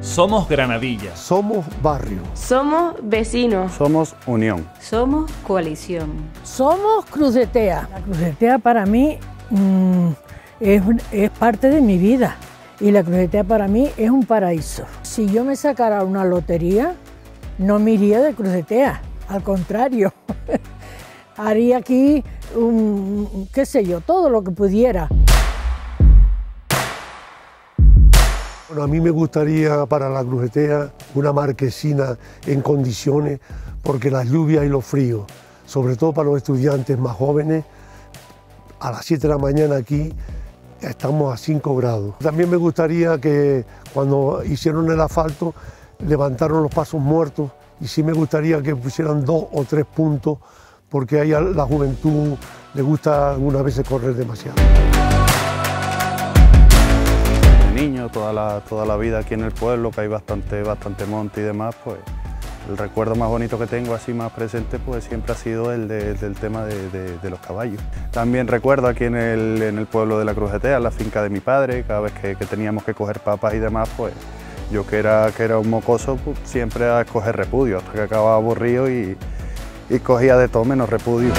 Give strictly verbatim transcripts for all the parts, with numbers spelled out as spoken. Somos Granadilla. Somos barrio. Somos vecinos. Somos unión. Somos coalición. Somos Cruz de Tea. La Cruz de Tea para mí mmm, es, es parte de mi vida y la Cruz de Tea para mí es un paraíso. Si yo me sacara una lotería, no me iría de Cruz de Tea, al contrario. Haría aquí, un, qué sé yo, todo lo que pudiera. Bueno, a mí me gustaría para la Cruz de Tea una marquesina en condiciones, porque las lluvias y los fríos, sobre todo para los estudiantes más jóvenes, a las siete de la mañana aquí estamos a cinco grados. También me gustaría que cuando hicieron el asfalto levantaron los pasos muertos y sí me gustaría que pusieran dos o tres puntos, porque a la juventud le gusta algunas veces correr demasiado. Niño, toda la, toda la vida aquí en el pueblo, que hay bastante, bastante monte y demás, pues el recuerdo más bonito que tengo, así más presente, pues siempre ha sido el de, del tema de, de, de los caballos. También recuerdo aquí en el, en el pueblo de la Cruz de Tea, la finca de mi padre, cada vez que, que teníamos que coger papas y demás, pues yo que era, que era un mocoso, pues, siempre a coger repudio, hasta que acababa aburrido y, y cogía de todo menos repudio.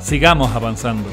Sigamos avanzando.